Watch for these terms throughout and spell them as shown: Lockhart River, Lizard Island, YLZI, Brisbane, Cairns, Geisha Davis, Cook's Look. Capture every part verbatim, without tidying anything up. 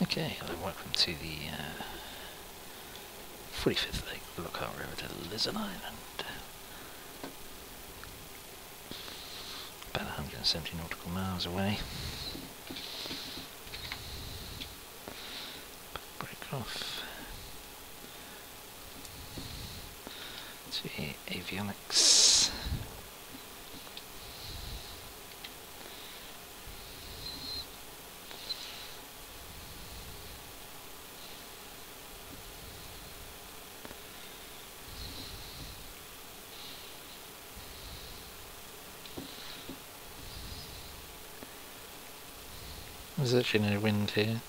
Okay, hello, welcome to the uh, forty-fifth lake, Lockhart River to Lizard Island. About one hundred seventy nautical miles away. Break off to avionics. There's actually no wind here.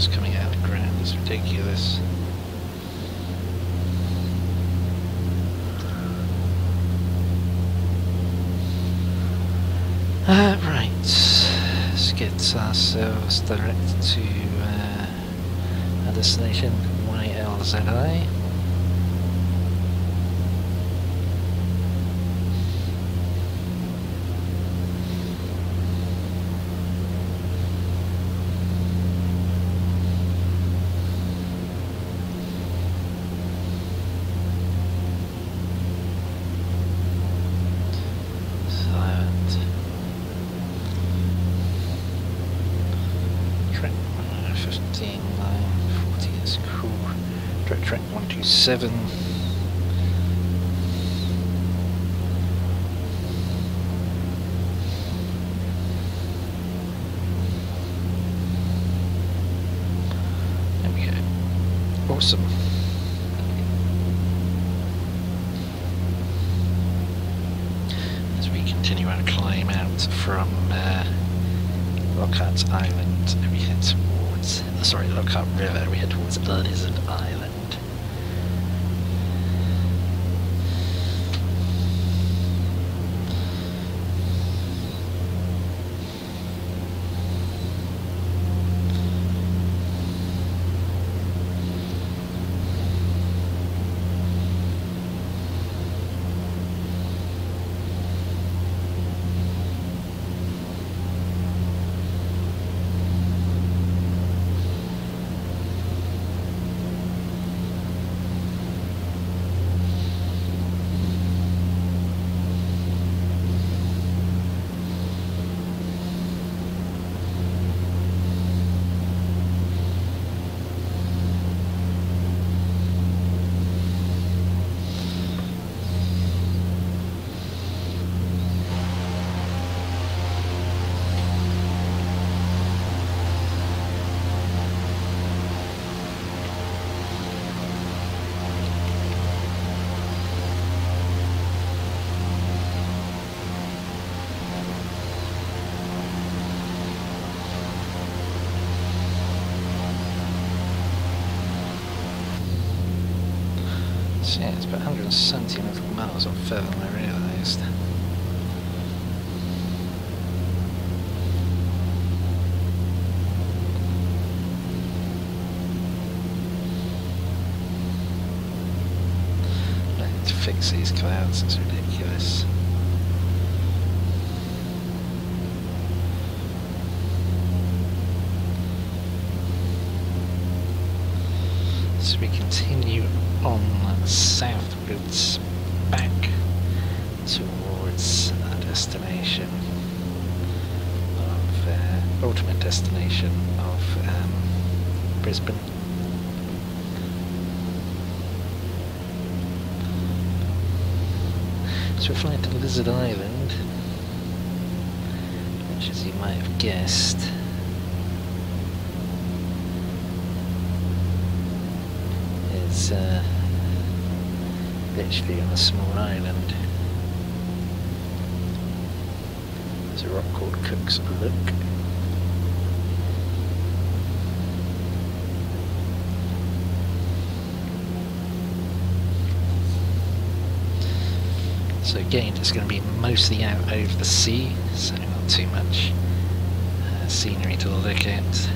is coming out of the ground. It's ridiculous. Uh, right, let's get ourselves direct to uh, our destination, Y L Z I. Seven. There we go. Awesome. As we continue our climb out from uh, Lockhart Island, we head towards, sorry, Lockhart River, we head towards Lizard Island. Yeah, it's about one hundred seventy nautical miles or further than I realised. I need to fix these clouds, it's ridiculous. So we continue on southwards, back towards our destination of uh, ultimate destination of um, Brisbane. So we're flying to Lizard Island, which, as you might have guessed, it's uh, literally on a small island. There's a rock called Cook's Look. So again, it's going to be mostly out over the sea, so not too much uh, scenery to look at.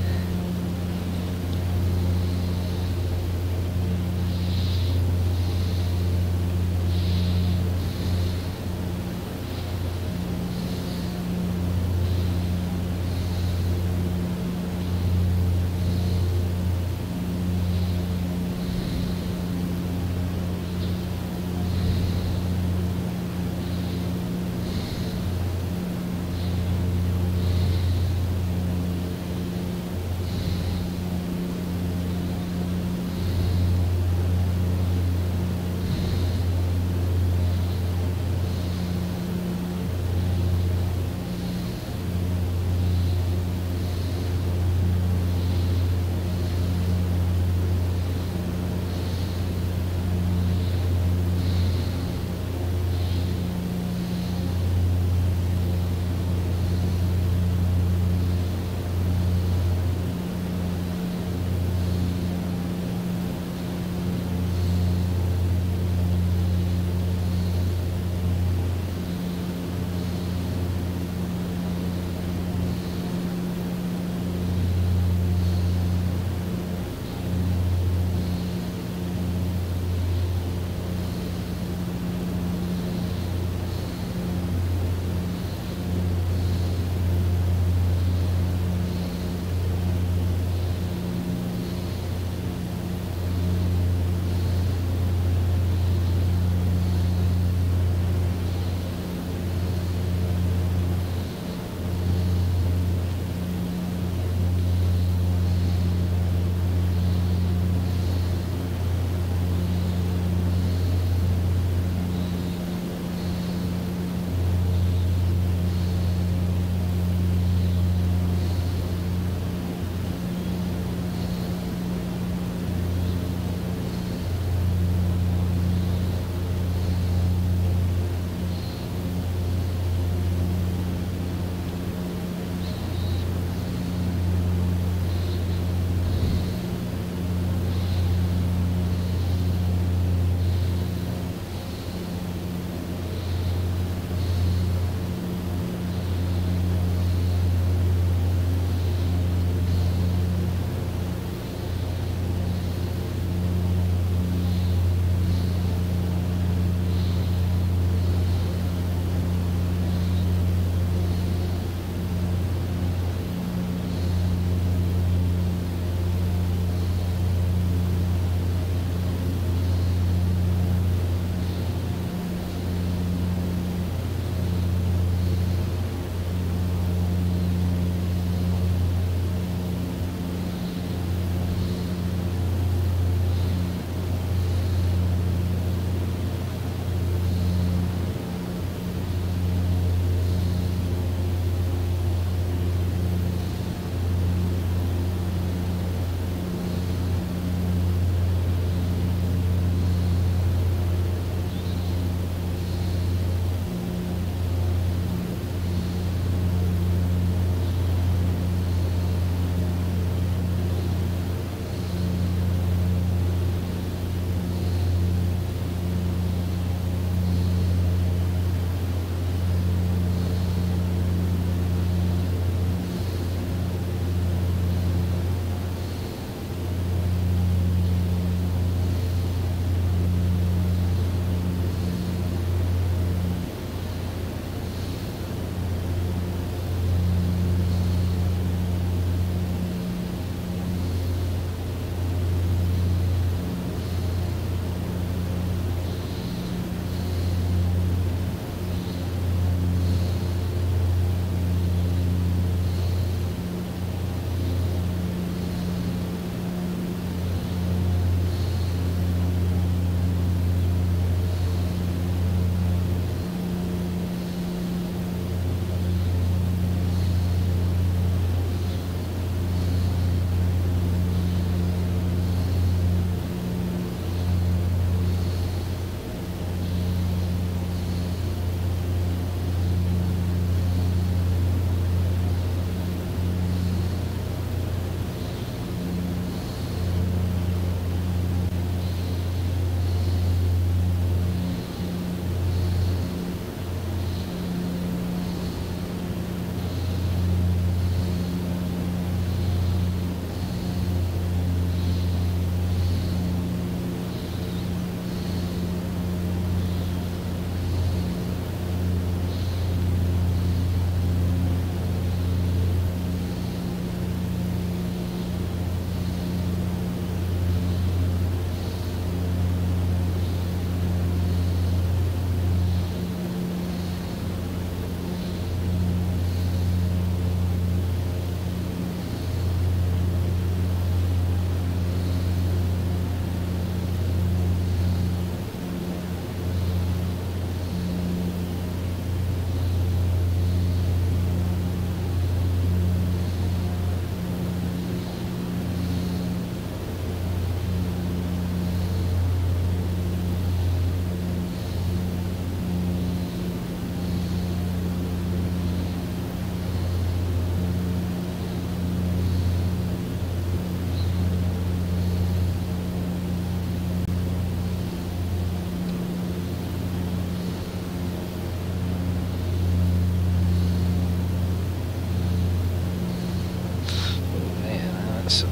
that's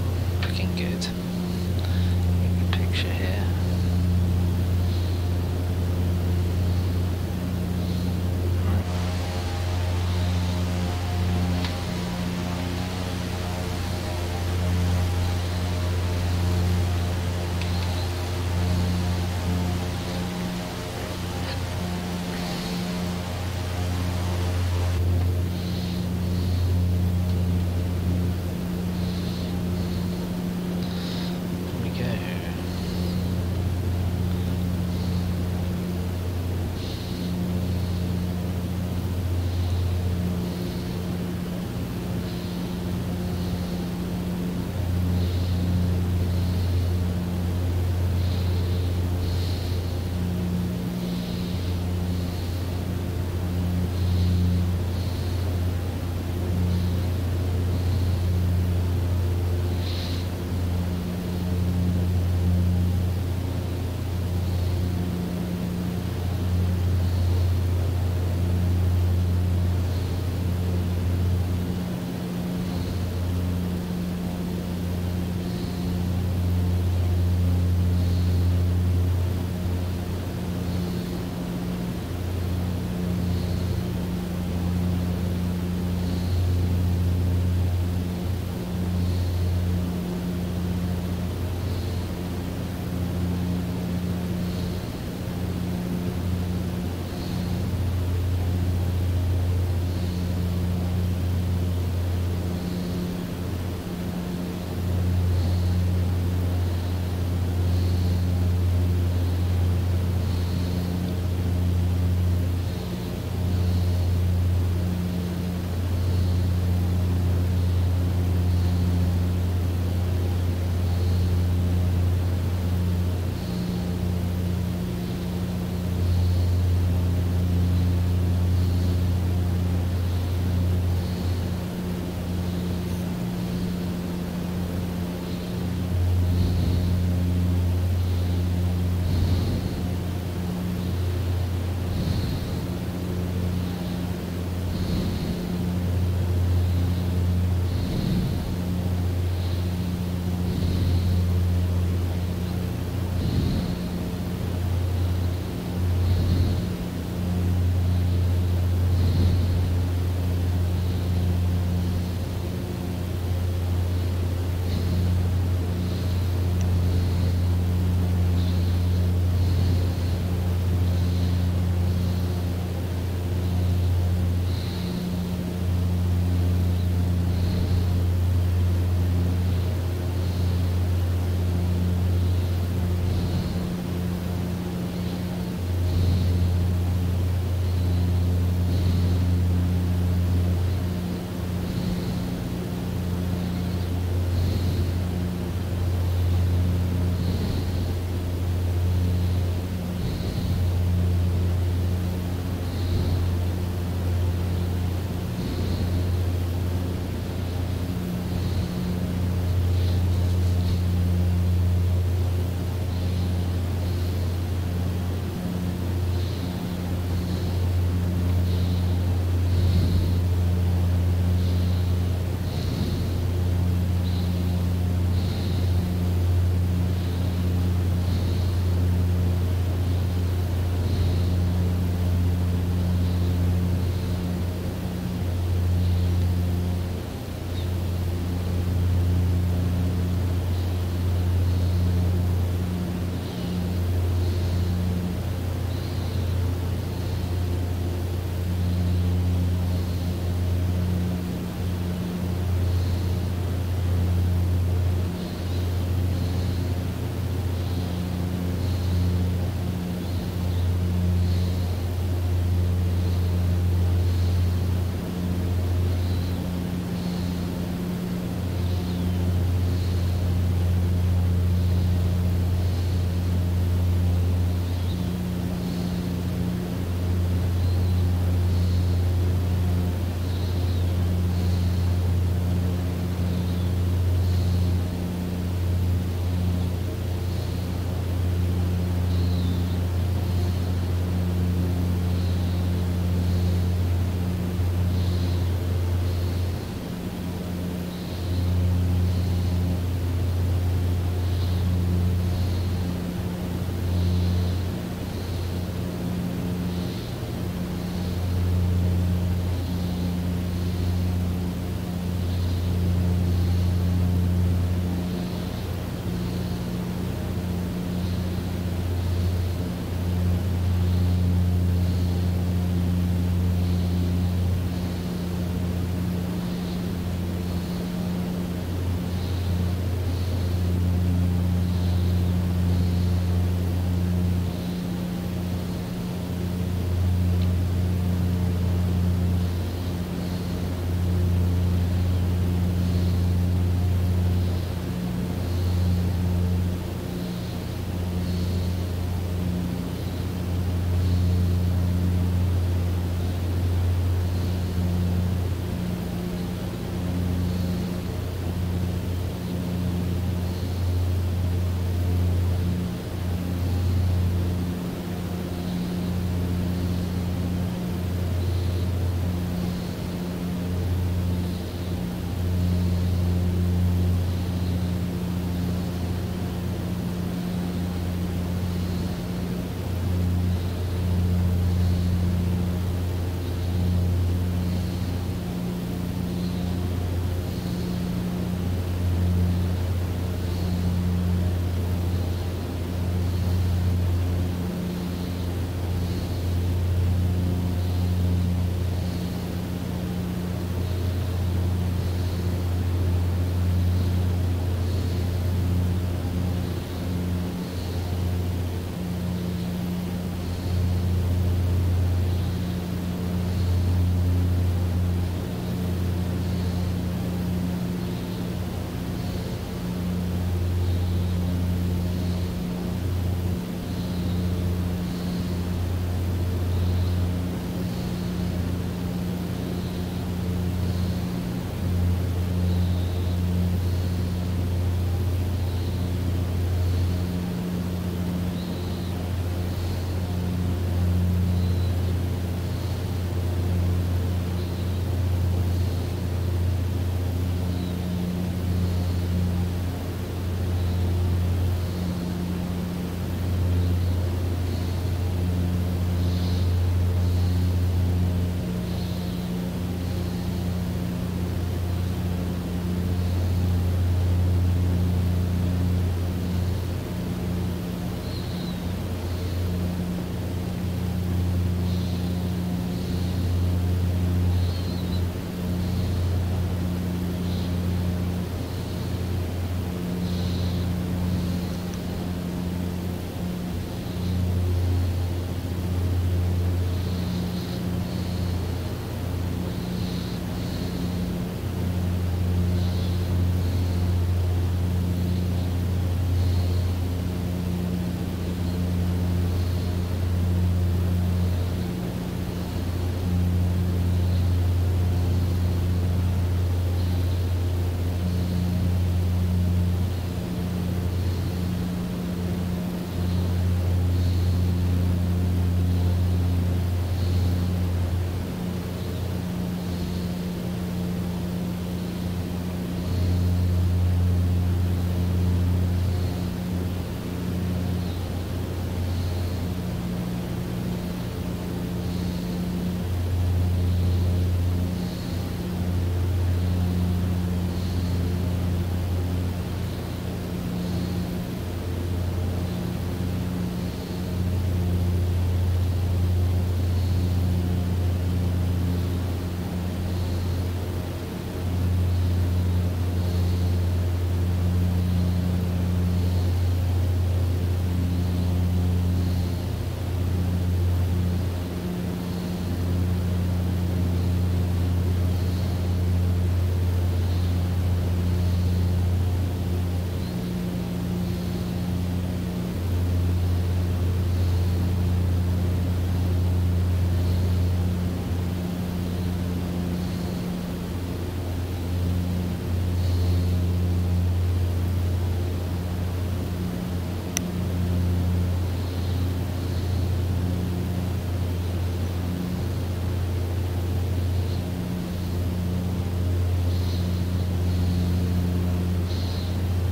looking good. Good picture here.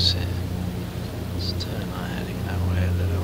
seems here. Let's turn our heading that way a little.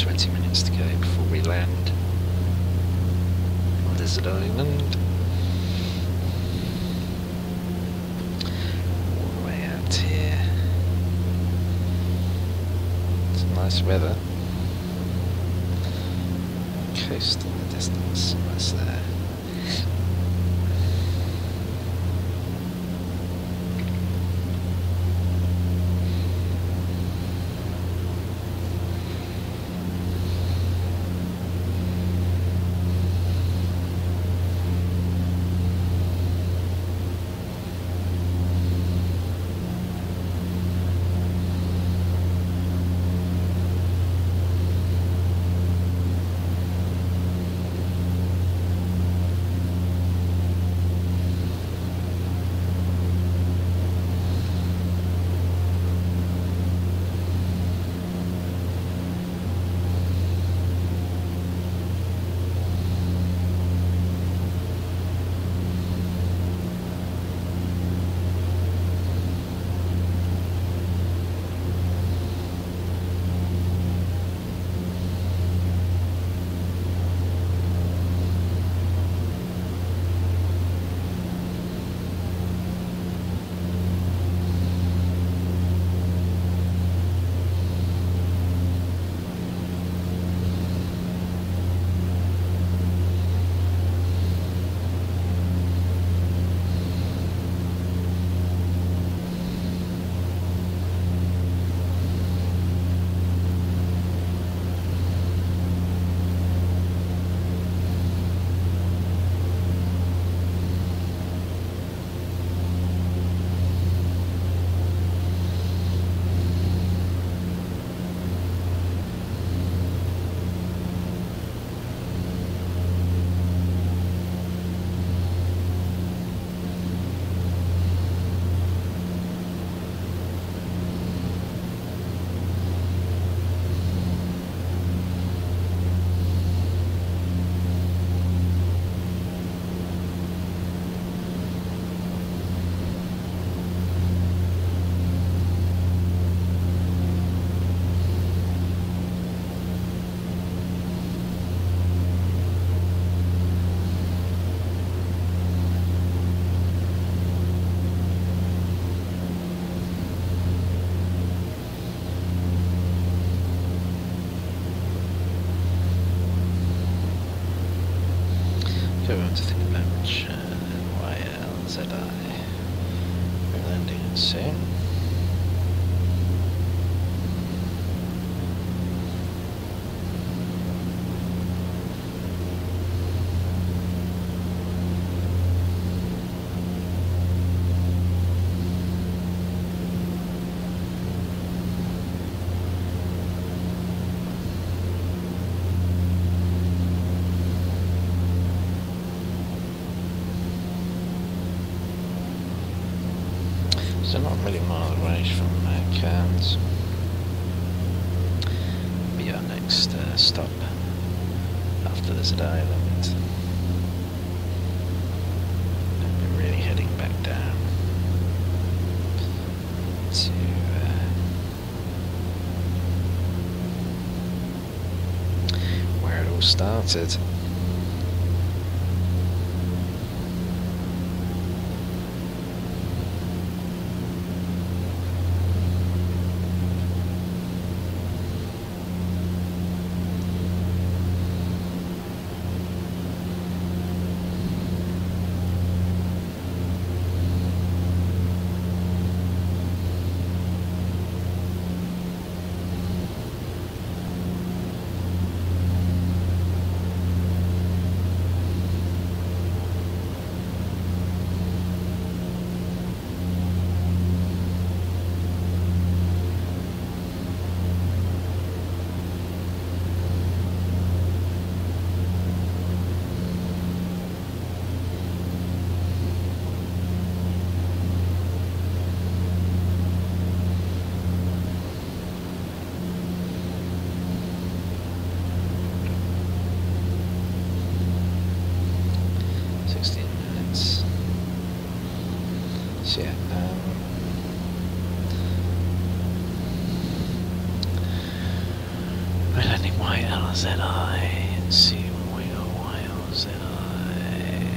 twenty minutes to go before we land on Lizard Island. All the way out here. It's nice weather. Coast in the distance, that's there. Go on to think about which uh, Y L Z I we're landing soon. So not a million mile range from uh, Cairns. Be our next uh, stop after Lizard Island. And we're really heading back down to uh, where it all started. sixteen minutes. So yeah, um, we're landing Y L Z I Y L Z I and see what we got. Y L Z I.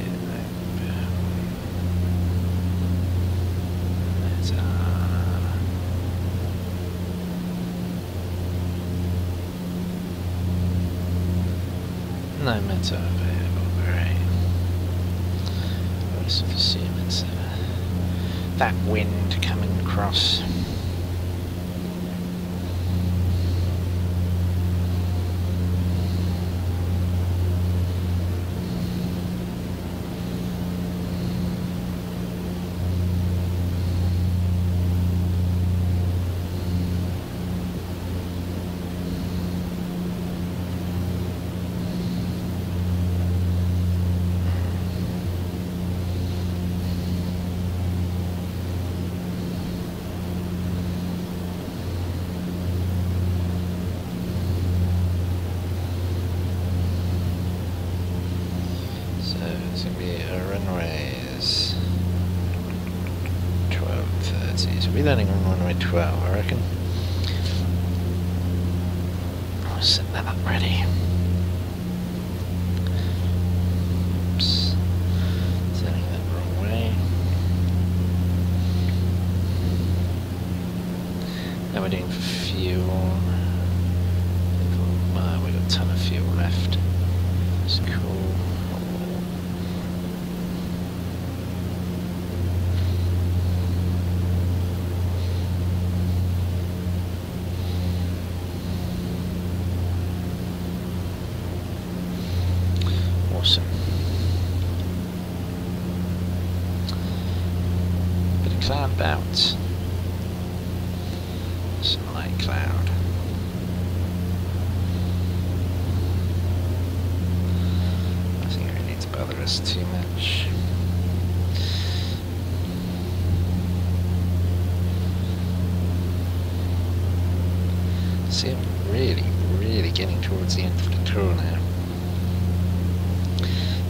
That's uh no meta over here, but great. I was assuming it's uh, that wind coming across. We're learning on runway twelve, I reckon. I'll set that up ready. Oops. Setting that wrong way. Now we're doing fuel. Wow, we've got a ton of fuel left. It's cool. Awesome. Bit of cloud bounce. Some light cloud. I think it really needs to bother us too much. See, I'm really, really getting towards the end of the tour now.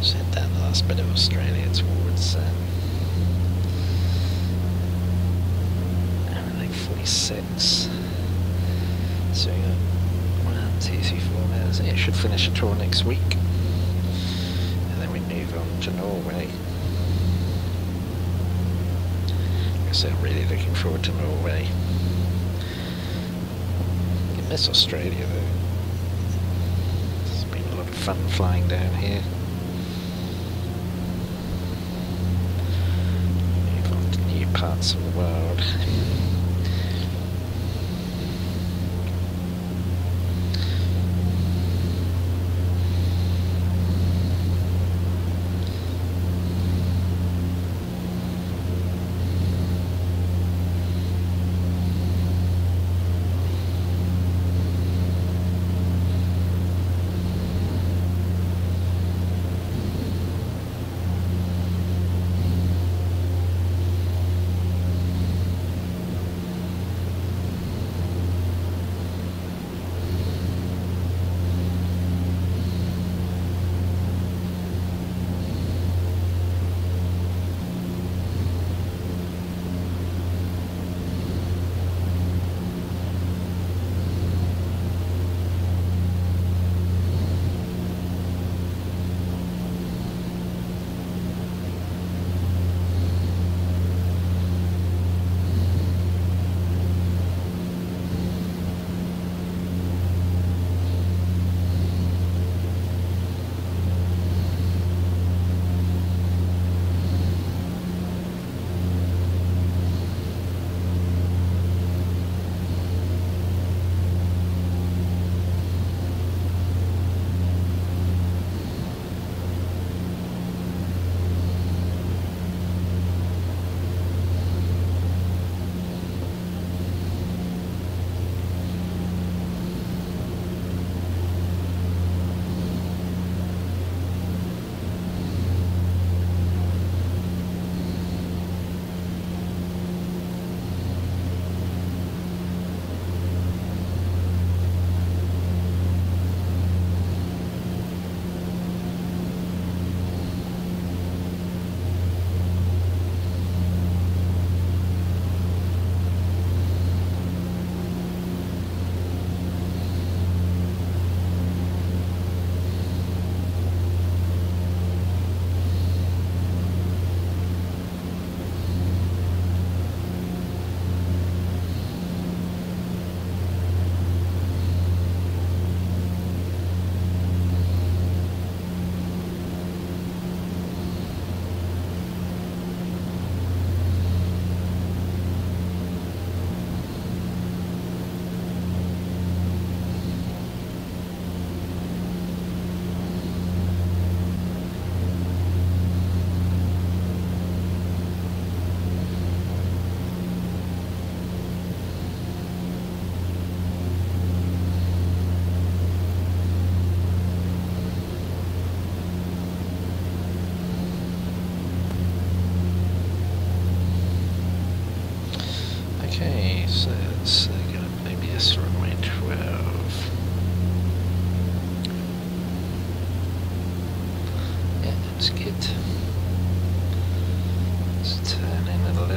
Just hit that last bit of Australia towards um, I think forty-six. So we got one, two, three, four minutes. It should finish a tour next week, and then we move on to Norway. Like I said, I'm really looking forward to Norway. You miss Australia though. It's been a lot of fun flying down here. Parts of the world.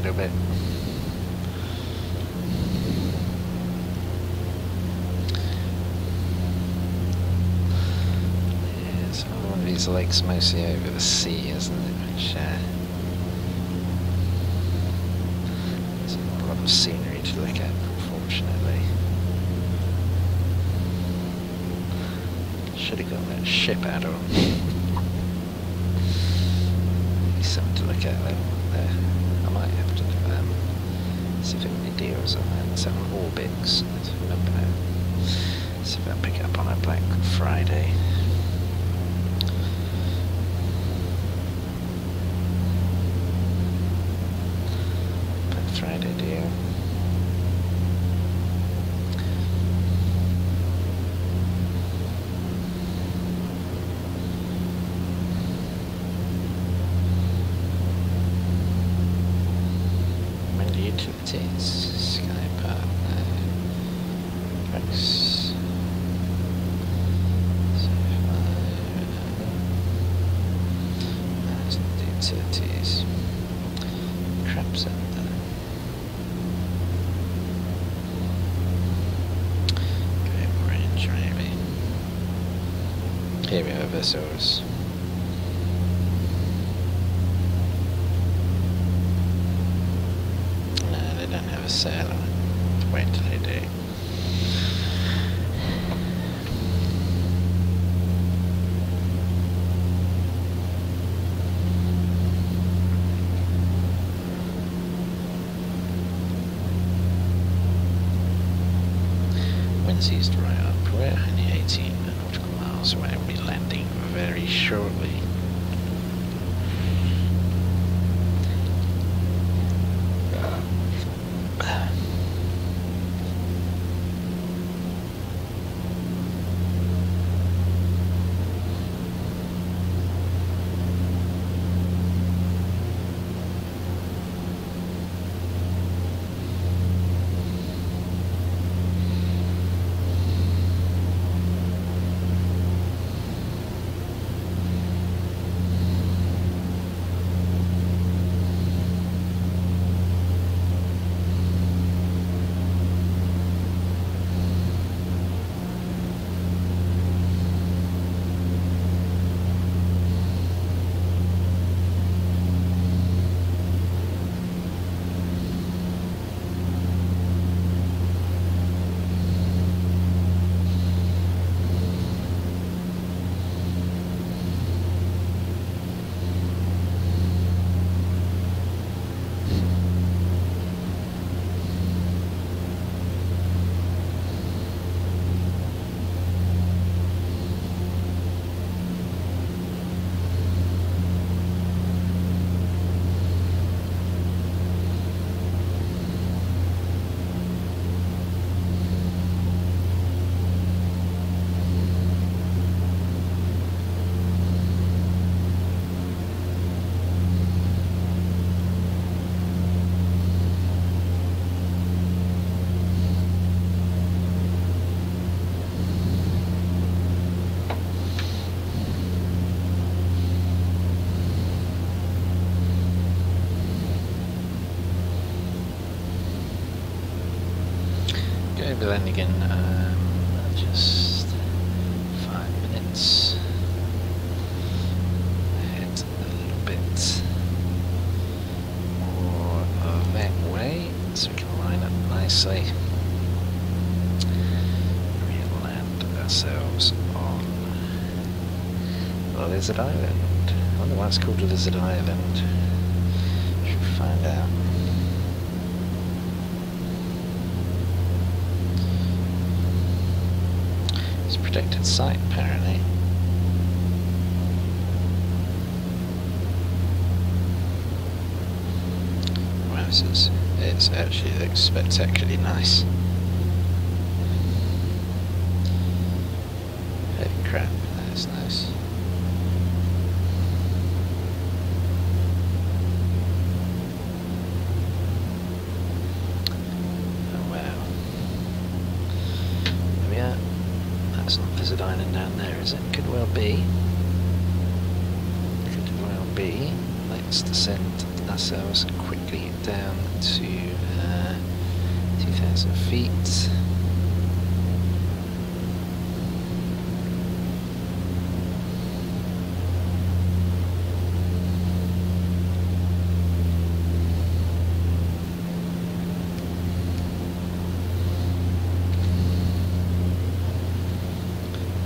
little bit. Yeah, so one of these lakes mostly over the sea, isn't it? Which, uh, there's not a lot of scenery to look at, unfortunately. Should have got that ship out on. Something to look at there. I might have to um, see if any deals on that. Let's have an orbit. Let's remember that. See if I pick it up on a Black Friday. Black Friday deal. Vessels. No, they don't have a sail on it. Wait till they do. Wind's east right up. We're only eighteen nautical miles away. We'll be landing very shortly. We'll be landing in um, just five minutes. Head a little bit more of that way so we can line up nicely. We'll land ourselves on Lizard Island. I wonder why it's called Lizard Island. Should find out. Protected site, apparently. Wow, this is, it's actually looks spectacularly nice. Holy crap, that is nice. Island down there, is it? Could well be. Could well be. Let's descend ourselves quickly. quickly down to uh, two thousand feet.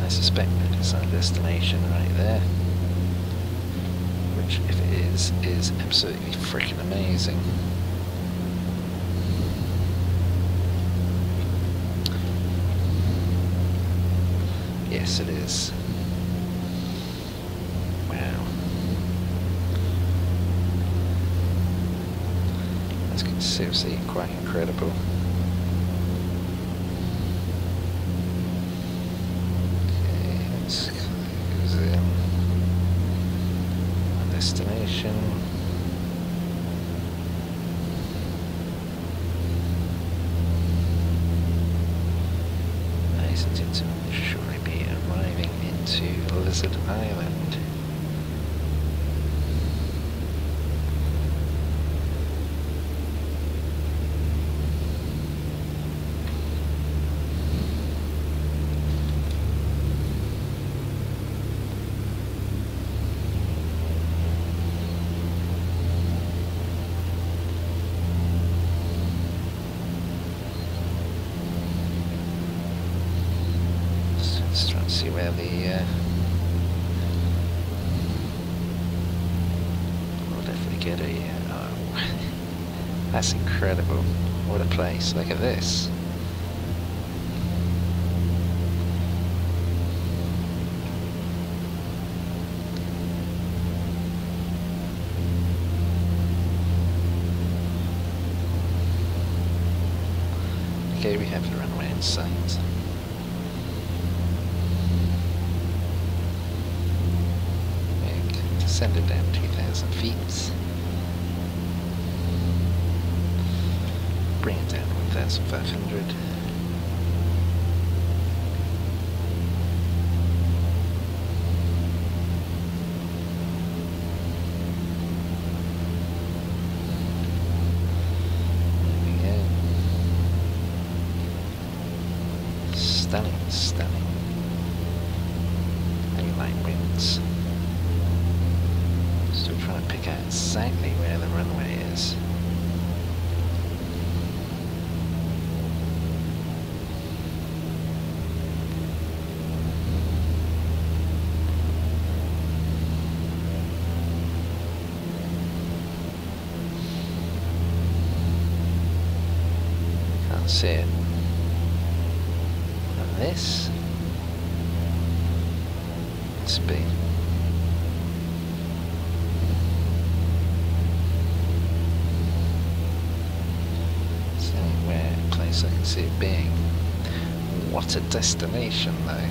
I suspect that it's our destination right there, which if it is, is absolutely freaking amazing. Yes it is. Wow. That's seriously quite incredible. Lizard Island. Just, just trying to see where the uh, get a, oh, that's incredible. What a place. Look at this. Okay, we have the runway in sight. Okay, descend it down two thousand feet. Bring it down one thousand five hundred. There we go. Stunning, stunning. Any light winds. Still trying to pick out exactly where the runway is. See it. And this must be it's the only where place I can see it being. What a destination though.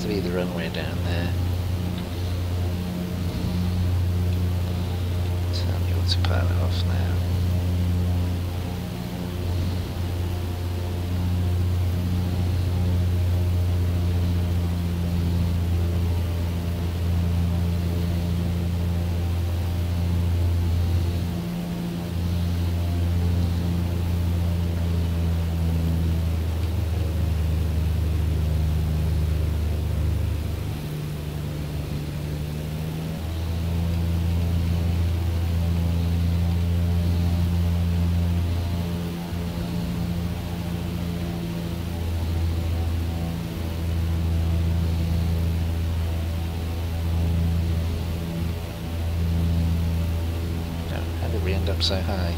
To be the runway down there. Turn the autopilot off now. Up so high.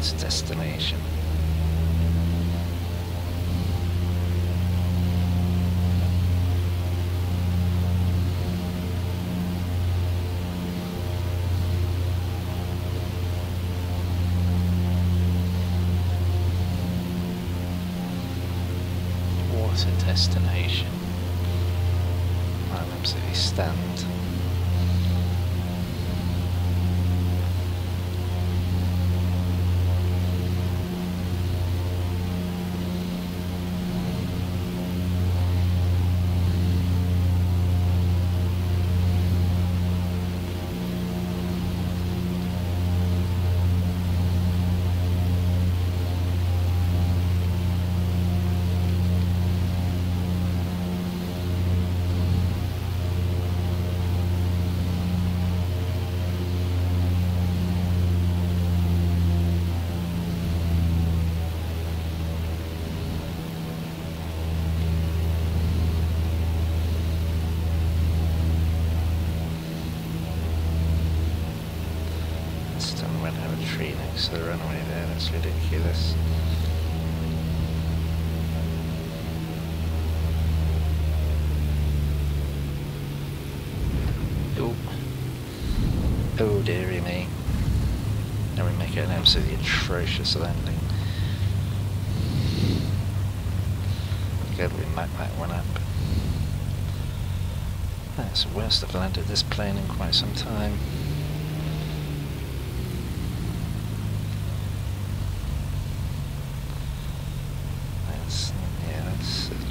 last destination. Destination. I'm absolutely stunned. The runway there, that's ridiculous. Oh, oh dearie me. Now we make an absolutely atrocious landing. I'm glad we mucked that one up. That's the worst I've landed this plane in quite some time.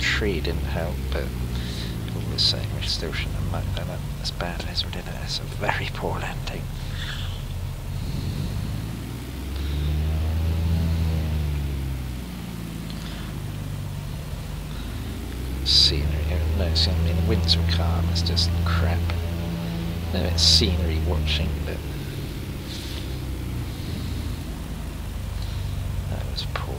Tree didn't help, but all the same, we still shouldn't have mucked that up as bad as we did. That's a very poor landing. Scenery, no, I mean, the winds were calm, it's just crap. No, it's scenery watching, but that was poor.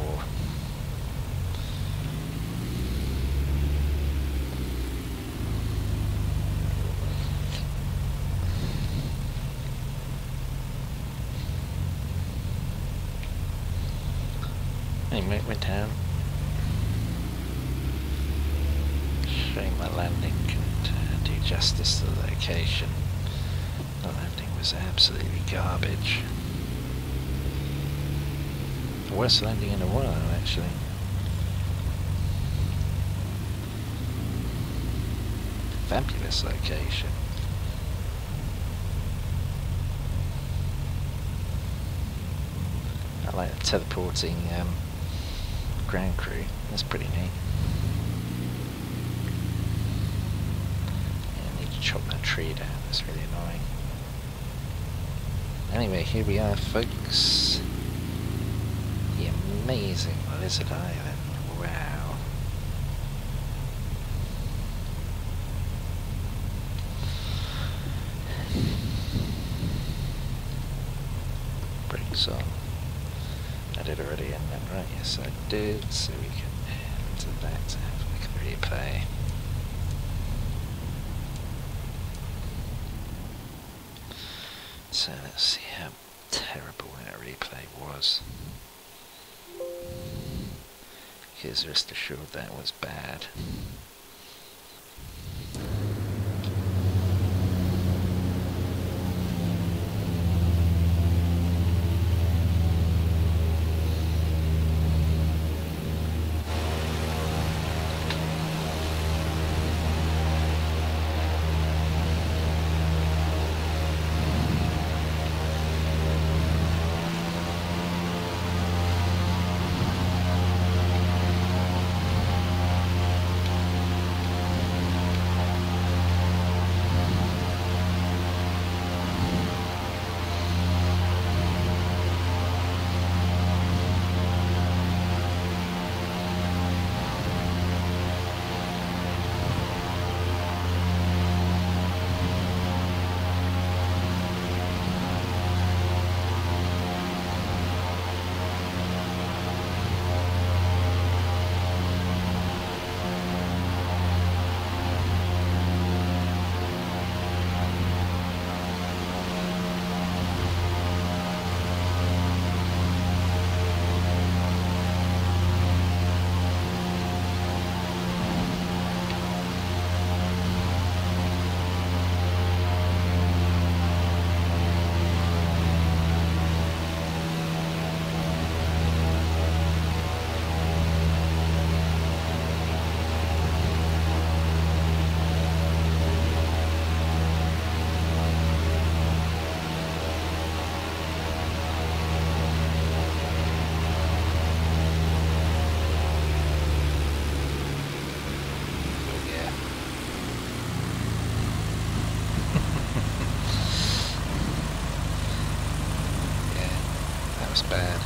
Anyway, we're down. Showing my landing can uh, do justice to the location. The landing was absolutely garbage. The worst landing in a while, actually. Fabulous location. I like the teleporting um, ground crew, that's pretty neat. Yeah, I need to chop that tree down, that's really annoying. Anyway, here we are, folks. The amazing Lizard Island, wow. Brakes on. I did already end that, right? Yes, I did. So we can head to that to have a look at the replay. So let's see how terrible that replay was. Because rest assured that was bad. that was bad.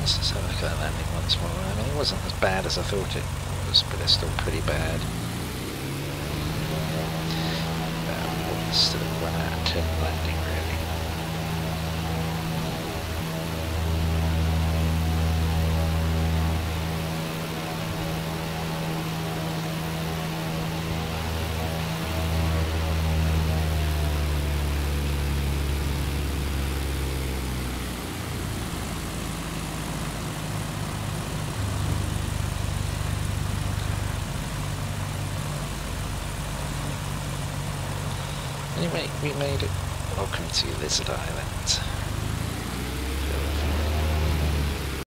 Let's just have a look at that landing once more. I mean, it wasn't as bad as I thought it was, but it's still pretty bad. It's still one out of ten landing, really. We made it. Welcome to Lizard Island.